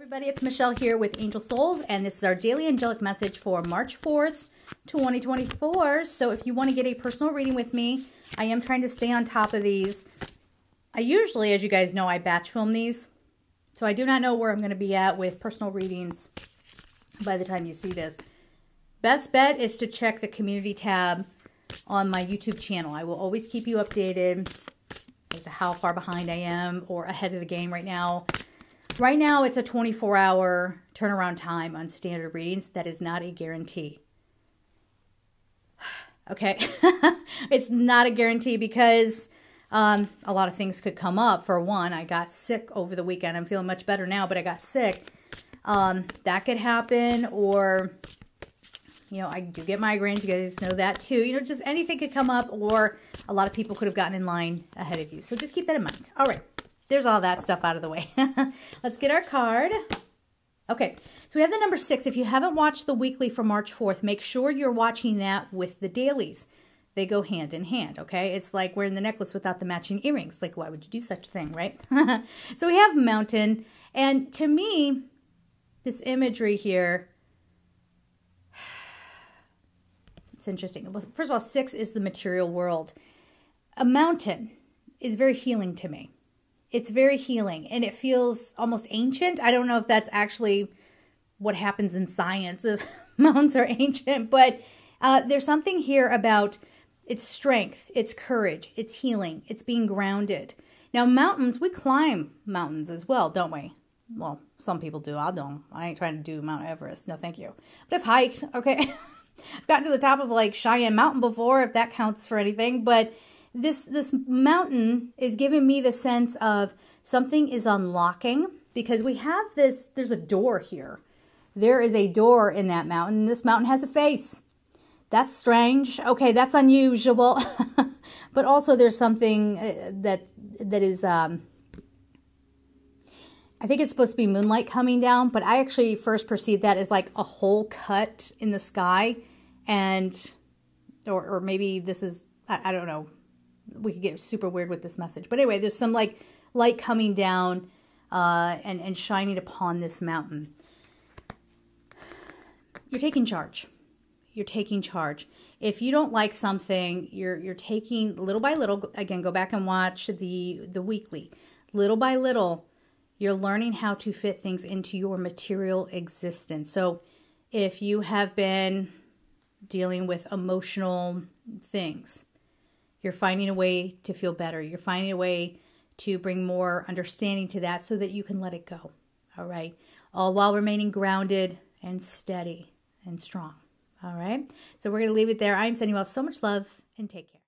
Everybody, it's Michelle here with Angel Souls, and this is our daily angelic message for March 4th, 2024. So if you want to get a personal reading with me, I am trying to stay on top of these. I usually, as you guys know, I batch film these, so I do not know where I'm going to be at with personal readings by the time you see this. Best bet is to check the community tab on my YouTube channel. I will always keep you updated as to how far behind I am or ahead of the game right now. Right now, it's a 24-hour turnaround time on standard readings. That is not a guarantee. Okay, it's not a guarantee because a lot of things could come up. For one, I got sick over the weekend. I'm feeling much better now, but I got sick. That could happen, or, you know, I do get migraines. You guys know that too. You know, just anything could come up, or a lot of people could have gotten in line ahead of you. So just keep that in mind. All right. There's all that stuff out of the way. Let's get our card. Okay, so we have the number 6. If you haven't watched the weekly for March 4th, make sure you're watching that with the dailies. They go hand in hand, okay? It's like wearing the necklace without the matching earrings. Like, why would you do such a thing, right? So we have mountain. And to me, this imagery here, it's interesting. First of all, 6 is the material world. A mountain is very healing to me. It's very healing, and it feels almost ancient. I don't know if that's actually what happens in science. Mountains are ancient, but there's something here about its strength, its courage, its healing, it's being grounded. Now, mountains, we climb mountains as well, don't we? Well, some people do. I don't. I ain't trying to do Mount Everest. No, thank you. But I've hiked, okay? I've gotten to the top of, like, Cheyenne Mountain before, if that counts for anything, but This mountain is giving me the sense of something is unlocking, because we have this, there's a door here. There is a door in that mountain. This mountain has a face. That's strange. Okay, that's unusual. But also there's something that is, I think it's supposed to be moonlight coming down, but I actually first perceived that as like a hole cut in the sky, and, or maybe this is, I don't know. We could get super weird with this message. But anyway, there's some like light coming down and shining upon this mountain. You're taking charge. You're taking charge. If you don't like something, you're taking little by little. Again, go back and watch the weekly. Little by little, you're learning how to fit things into your material existence. So if you have been dealing with emotional things, you're finding a way to feel better. You're finding a way to bring more understanding to that so that you can let it go, all right? All while remaining grounded and steady and strong, all right? So we're going to leave it there. I am sending you all so much love, and take care.